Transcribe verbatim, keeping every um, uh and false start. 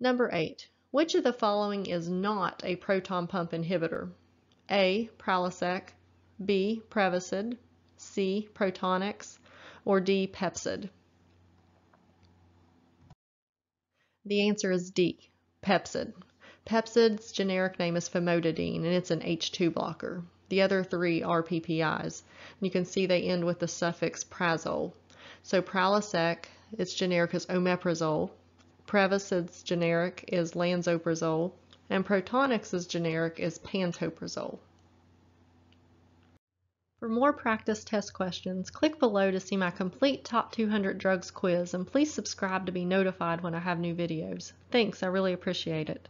Number eight, which of the following is not a proton pump inhibitor? A, Prilosec, B, Prevacid, C, Protonix, or D, Pepcid? The answer is D, Pepcid. Pepcid's generic name is famotidine, and it's an H two blocker. The other three are P P Is. And you can see they end with the suffix prazole. So Prilosec, its generic is omeprazole. Prevacid's generic is lansoprazole. And Protonix's generic is pantoprazole. For more practice test questions, click below to see my complete Top two hundred Drugs quiz, and please subscribe to be notified when I have new videos. Thanks, I really appreciate it.